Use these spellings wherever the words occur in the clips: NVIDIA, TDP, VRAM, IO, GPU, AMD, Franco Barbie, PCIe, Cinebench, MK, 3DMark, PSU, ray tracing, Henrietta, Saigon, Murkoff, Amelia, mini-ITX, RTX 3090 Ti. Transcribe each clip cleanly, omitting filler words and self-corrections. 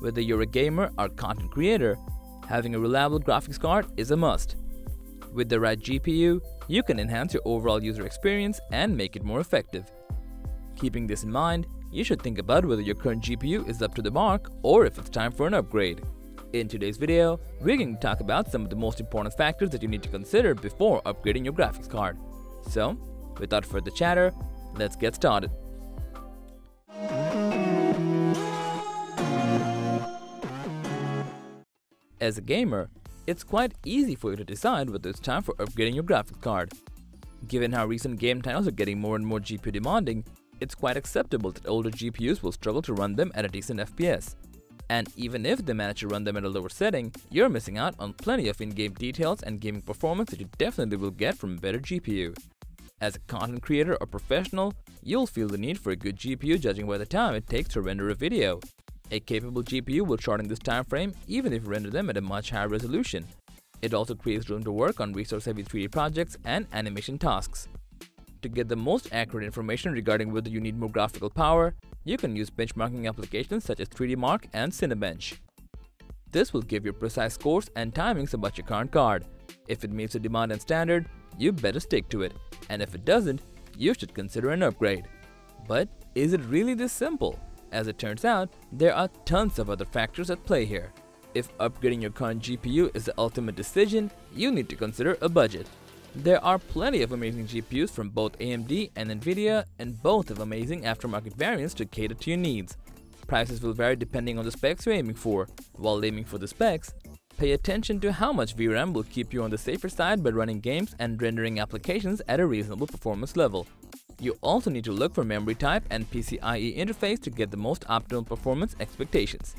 Whether you're a gamer or content creator, having a reliable graphics card is a must. With the right GPU, you can enhance your overall user experience and make it more effective. Keeping this in mind, you should think about whether your current GPU is up to the mark or if it's time for an upgrade. In today's video, we're going to talk about some of the most important factors that you need to consider before upgrading your graphics card. So, without further chatter, let's get started. As a gamer, it's quite easy for you to decide whether it's time for upgrading your graphics card. Given how recent game titles are getting more and more GPU demanding, it's quite acceptable that older GPUs will struggle to run them at a decent FPS. And even if they manage to run them at a lower setting, you're missing out on plenty of in-game details and gaming performance that you definitely will get from a better GPU. As a content creator or professional, you'll feel the need for a good GPU judging by the time it takes to render a video. A capable GPU will shorten this time frame even if you render them at a much higher resolution. It also creates room to work on resource-heavy 3D projects and animation tasks. To get the most accurate information regarding whether you need more graphical power, you can use benchmarking applications such as 3DMark and Cinebench. This will give you precise scores and timings about your current card. If it meets the demand and standard, you better stick to it, and if it doesn't, you should consider an upgrade. But is it really this simple? As it turns out, there are tons of other factors at play here. If upgrading your current GPU is the ultimate decision, you need to consider a budget. There are plenty of amazing GPUs from both AMD and NVIDIA, and both have amazing aftermarket variants to cater to your needs. Prices will vary depending on the specs you're aiming for. While aiming for the specs, pay attention to how much VRAM will keep you on the safer side by running games and rendering applications at a reasonable performance level. You also need to look for memory type and PCIe interface to get the most optimal performance expectations.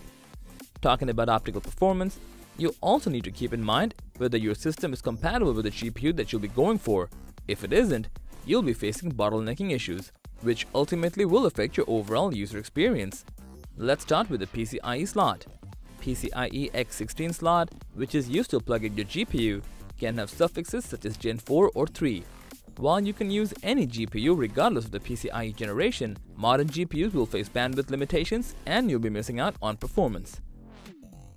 Talking about optical performance, you also need to keep in mind whether your system is compatible with the GPU that you'll be going for. If it isn't, you'll be facing bottlenecking issues, which ultimately will affect your overall user experience. Let's start with the PCIe slot. PCIe X16 slot, which is used to plug in your GPU, can have suffixes such as Gen 4 or 3. While you can use any GPU regardless of the PCIe generation, modern GPUs will face bandwidth limitations and you'll be missing out on performance.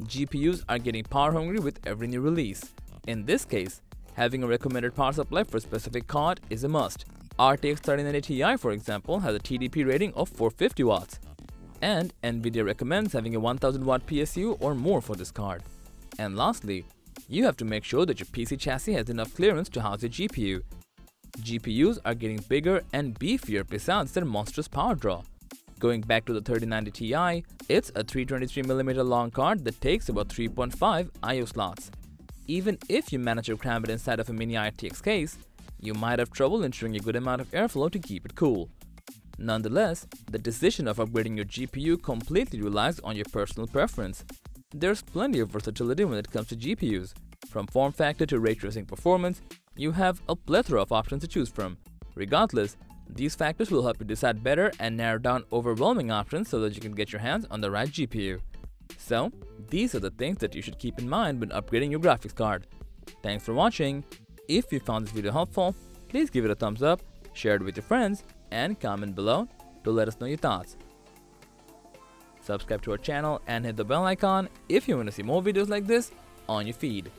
GPUs are getting power hungry with every new release. In this case, having a recommended power supply for a specific card is a must. RTX 3090 Ti, for example, has a TDP rating of 450 watts. And NVIDIA recommends having a 1000 watt PSU or more for this card. And lastly, you have to make sure that your PC chassis has enough clearance to house your GPU. GPUs are getting bigger and beefier besides their monstrous power draw. Going back to the 3090 Ti, it's a 323mm long card that takes about 3.5 IO slots. Even if you manage to cram it inside of a mini-ITX case, you might have trouble ensuring a good amount of airflow to keep it cool. Nonetheless, the decision of upgrading your GPU completely relies on your personal preference. There's plenty of versatility when it comes to GPUs. From form factor to ray tracing performance, you have a plethora of options to choose from. Regardless, these factors will help you decide better and narrow down overwhelming options so that you can get your hands on the right GPU. So, these are the things that you should keep in mind when upgrading your graphics card. Thanks for watching. If you found this video helpful, please give it a thumbs up, share it with your friends, and comment below to let us know your thoughts. Subscribe to our channel and hit the bell icon if you want to see more videos like this on your feed.